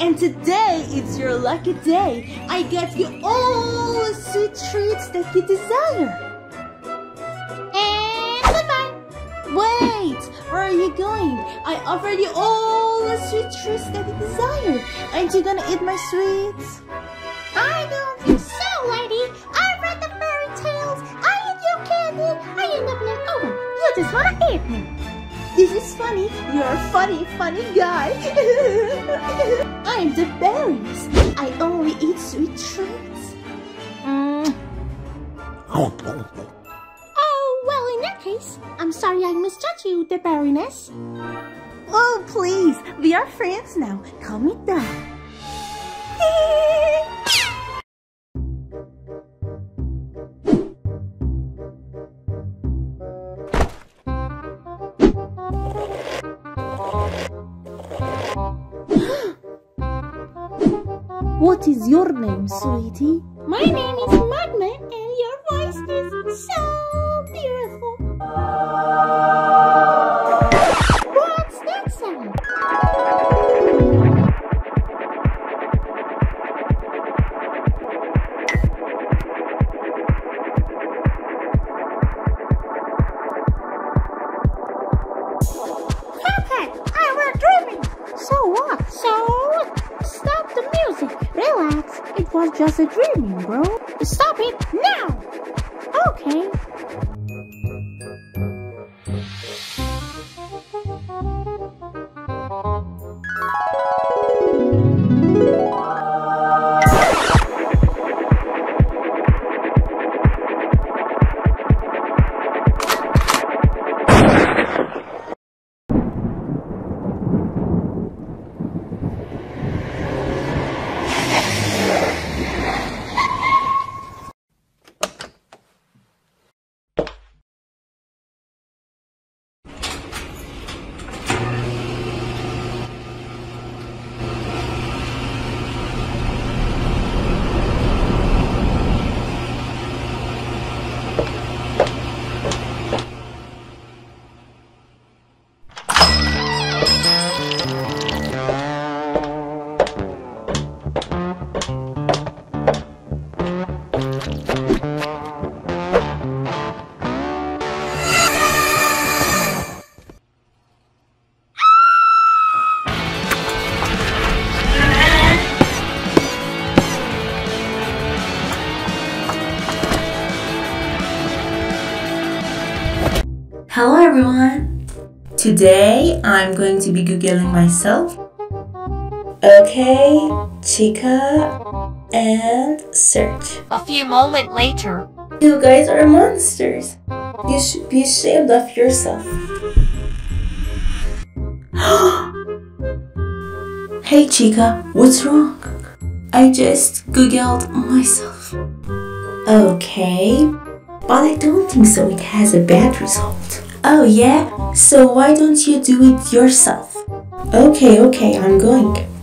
and today is your lucky day. I get you all the sweet treats that you desire. And goodbye. Wait, where are you going? I offered you all the sweet treats that you desire. Aren't you gonna eat my sweets? I don't think so, lady. I read the fairy tales. I eat your candy. I end up like Owen. You just wanna eat me. This is funny. You're a funny guy. I'm the berries. I only eat sweet treats. Oh, well, in that case, I'm sorry I misjudged you, the berryness. Oh, please. We are friends now. Calm it down. What is your name, sweetie? My name is Magma, and your voice is so beautiful. What's that sound? Okay, I was dreaming. So what? Stop the music. Relax, it was just a dreaming, bro. Stop it now! Okay. Hello everyone! Today I'm going to be googling myself. Okay, Chica, and search. A few moments later. You guys are monsters. You should be ashamed of yourself. Hey Chica, what's wrong? I just googled myself. Okay, but I don't think so it has a bad result. Oh yeah? So why don't you do it yourself? Okay, I'm going.